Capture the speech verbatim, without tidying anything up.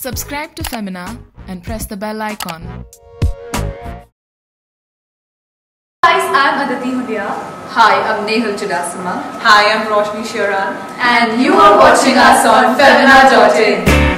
Subscribe to Femina and press the bell icon. I'm Aditi Hundia. Hi, I'm Nehal Chudasama. Hi, I'm Roshni Sheoran. And you are watching us on Femina dot in.